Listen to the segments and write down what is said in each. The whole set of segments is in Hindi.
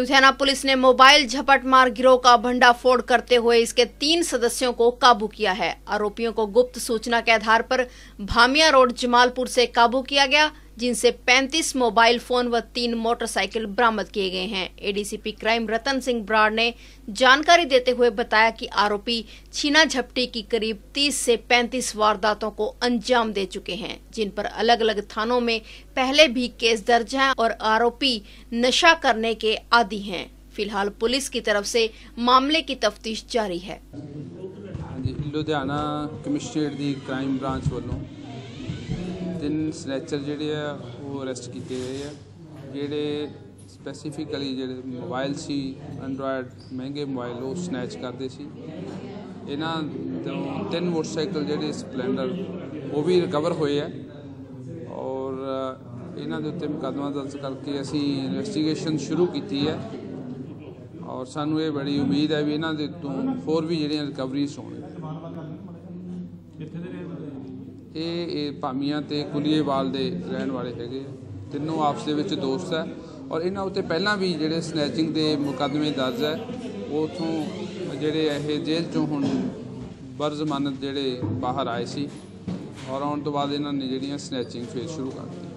लुधियाना पुलिस ने मोबाइल झपट मार गिरोह का भंडाफोड़ करते हुए इसके 3 सदस्यों को काबू किया है। आरोपियों को गुप्त सूचना के आधार पर भामिया रोड जमालपुर से काबू किया गया, जिनसे 35 मोबाइल फोन व 3 मोटरसाइकिल बरामद किए गए हैं। एडीसीपी क्राइम रतन सिंह ब्राड़ ने जानकारी देते हुए बताया कि आरोपी छीना झपटी की करीब 30 से 35 वारदातों को अंजाम दे चुके हैं, जिन पर अलग अलग थानों में पहले भी केस दर्ज हैं और आरोपी नशा करने के आदी हैं। फिलहाल पुलिस की तरफ से मामले की तफ्तीश जारी है। लुधियाना कमिश्नरेट दी क्राइम ब्रांच वालों 3 स्नैचर जिहड़े आ वो अरेस्ट किए गए हैं, जिहड़े स्पैसीफिकली जिहड़े मोबाइल सी एंड्रॉयड महंगे मोबाइल वो स्नैच करते सी। इन्हां तो 3 मोटरसाइकिल जिहड़े स्पलैंडर वो भी रिकवर होए है और इन्हां दे उत्ते मुकदमा दर्ज करके असी इन्वेस्टिगेशन शुरू की है और सानू ये बड़ी उम्मीद है भी इन्हां दे तों होर भी जिहड़ियां रिकवरीज होणगीयां। ये भामिया तो कुलीएवाल के रहने वाले है, तीनों आपस के दोस्त है और इन्हों उत्ते पहला भी जोड़े स्नैचिंग के मुकदमे दर्ज है। वो उतों जोड़े ये जेल चों हुण बरजमानत जोड़े बाहर आए सी और आने तो बाद इन्होंने जोड़ियां स्नैचिंग फिर शुरू कर दी।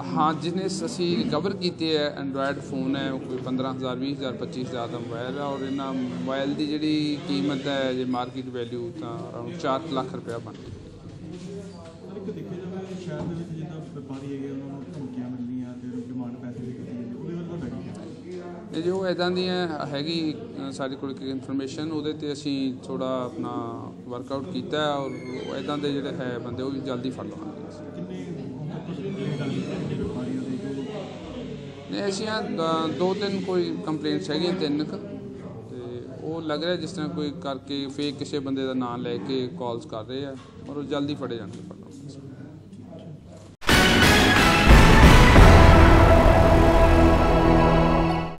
हाँ, जिन्हें असी रिकवर किए है एंड्रॉयड फोन है कोई 15,000 20,000 25,000 का मोबाइल है और इन्हों मोबाइल की जी कीमत है जो मार्केट वैल्यू तो अराउंड 4 लाख रुपया बनती है। जो इदा हैगी साढ़े को इनफॉर्मेशन वो असी थोड़ा अपना वर्कआउट किया और इदा के जोड़े है बंदे वो भी जल्दी फड़ लवांगे। नहीं ऐसा 2-3 कोई कंप्लेंट्स है 3 वो लग रहा जिस तरह कोई करके फेक किसी बंदे का नाम लैके कॉल्स कर रहे हैं और वो जल्दी फड़े जाने।